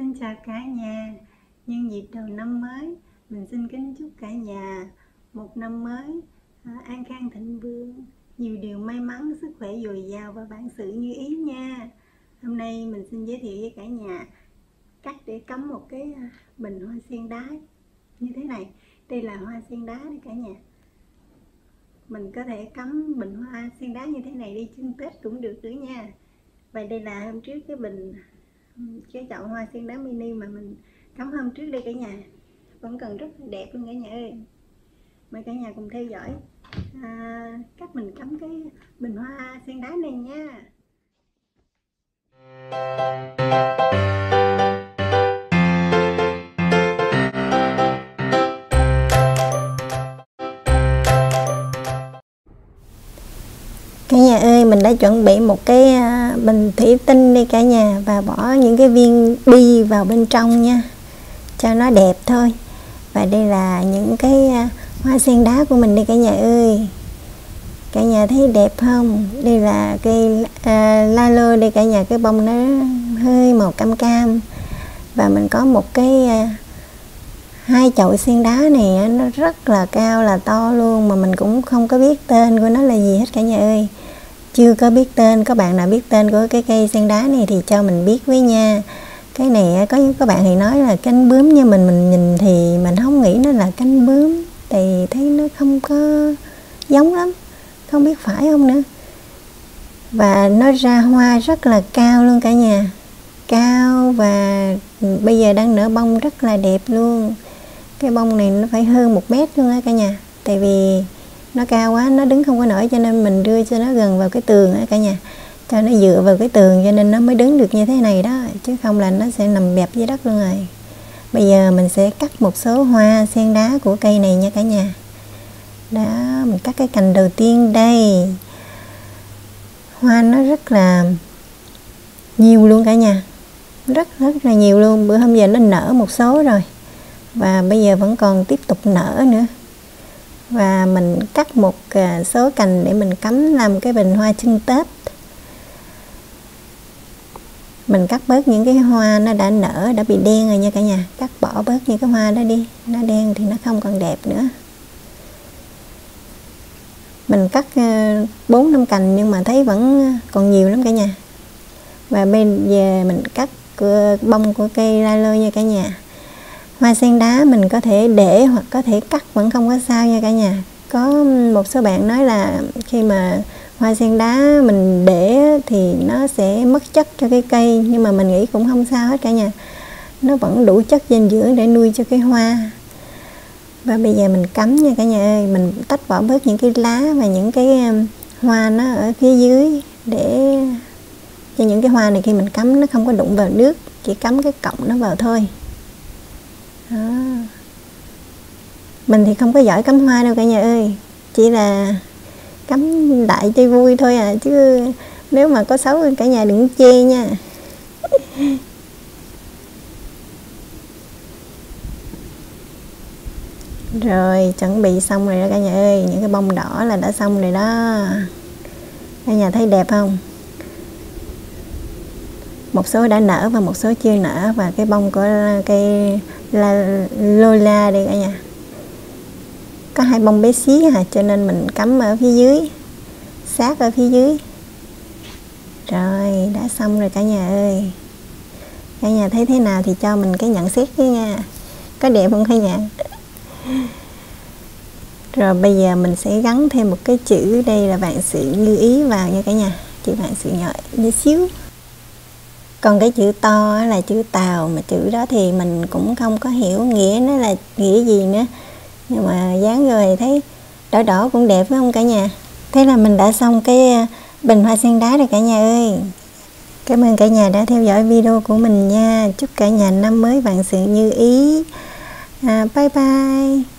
Xin chào cả nhà. Nhân dịp đầu năm mới, mình xin kính chúc cả nhà một năm mới an khang thịnh vượng, nhiều điều may mắn, sức khỏe dồi dào và vạn sự như ý nha. Hôm nay mình xin giới thiệu với cả nhà cách để cắm một cái bình hoa sen đá như thế này. Đây là hoa sen đá đấy cả nhà. Mình có thể cắm bình hoa sen đá như thế này đi chưng Tết cũng được nữa nha. Vậy đây là hôm trước cái chậu hoa sen đá mini mà mình cắm hôm trước đây cả nhà, vẫn còn rất là đẹp luôn cả nhà ơi. Mời cả nhà cùng theo dõi cách mình cắm cái bình hoa sen đá này nha. Cả nhà ơi, mình đã chuẩn bị một cái bình thủy tinh đi cả nhà, và bỏ những cái viên bi vào bên trong nha, cho nó đẹp thôi. Và đây là những cái hoa sen đá của mình đây cả nhà ơi. Cả nhà thấy đẹp không? Đây là cây la lô đây cả nhà, cái bông nó hơi màu cam cam. Và mình có một cái hai chậu sen đá này, nó rất là cao là to luôn, mà mình cũng không có biết tên của nó là gì hết cả nhà ơi. Chưa có biết tên, các bạn nào biết tên của cái cây sen đá này thì cho mình biết với nha. Cái này có những các bạn thì nói là cánh bướm, nhưng mình nhìn thì mình không nghĩ nó là cánh bướm, thì thấy nó không có giống lắm, không biết phải không nữa. Và nó ra hoa rất là cao luôn cả nhà, cao, và bây giờ đang nở bông rất là đẹp luôn. Cái bông này nó phải hơn 1 mét luôn á cả nhà, tại vì nó cao quá, nó đứng không có nổi, cho nên mình đưa cho nó gần vào cái tường á cả nhà, cho nó dựa vào cái tường, cho nên nó mới đứng được như thế này đó, chứ không là nó sẽ nằm bẹp dưới đất luôn rồi. Bây giờ mình sẽ cắt một số hoa sen đá của cây này nha cả nhà. Đó, mình cắt cái cành đầu tiên đây. Hoa nó rất là nhiều luôn cả nhà, rất là nhiều luôn. Bữa hôm giờ nó nở một số rồi, và bây giờ vẫn còn tiếp tục nở nữa. Và mình cắt một số cành để mình cắm làm cái bình hoa trưng Tết. Mình cắt bớt những cái hoa nó đã nở, đã bị đen rồi nha cả nhà. Cắt bỏ bớt những cái hoa đó đi, nó đen thì nó không còn đẹp nữa. Mình cắt 4-5 cành nhưng mà thấy vẫn còn nhiều lắm cả nhà. Và bây giờ mình cắt bông của cây la lơ nha cả nhà. Hoa sen đá mình có thể để hoặc có thể cắt vẫn không có sao nha cả nhà. Có một số bạn nói là khi mà hoa sen đá mình để thì nó sẽ mất chất cho cái cây, nhưng mà mình nghĩ cũng không sao hết cả nhà. Nó vẫn đủ chất dinh dưỡng để nuôi cho cái hoa. Và bây giờ mình cắm nha cả nhà ơi. Mình tách bỏ bớt những cái lá và những cái hoa nó ở phía dưới, để cho những cái hoa này khi mình cắm nó không có đụng vào nước, chỉ cắm cái cọng nó vào thôi. Đó. Mình thì không có giỏi cắm hoa đâu cả nhà ơi, chỉ là cắm đại chơi vui thôi à, chứ nếu mà có xấu cả nhà đừng chê nha. Rồi, chuẩn bị xong rồi đó cả nhà ơi. Những cái bông đỏ là đã xong rồi đó. Cả nhà thấy đẹp không? Một số đã nở và một số chưa nở. Và cái bông của cây Lola đây cả nhà, có 2 bông bé xí à, cho nên mình cắm ở phía dưới, sát ở phía dưới. Rồi, đã xong rồi cả nhà ơi. Cả nhà thấy thế nào thì cho mình cái nhận xét với nha, có đẹp không cả nhà. Rồi bây giờ mình sẽ gắn thêm một cái chữ đây là vạn sự như ý vào nha cả nhà. Chữ vạn sự nhỏ như xíu, còn cái chữ to là chữ tàu, mà chữ đó thì mình cũng không có hiểu nghĩa nó là nghĩa gì nữa, nhưng mà dán rồi thấy đỏ đỏ cũng đẹp phải không cả nhà. Thế là mình đã xong cái bình hoa sen đá rồi cả nhà ơi. Cảm ơn cả nhà đã theo dõi video của mình nha. Chúc cả nhà năm mới vạn sự như ý. Bye bye.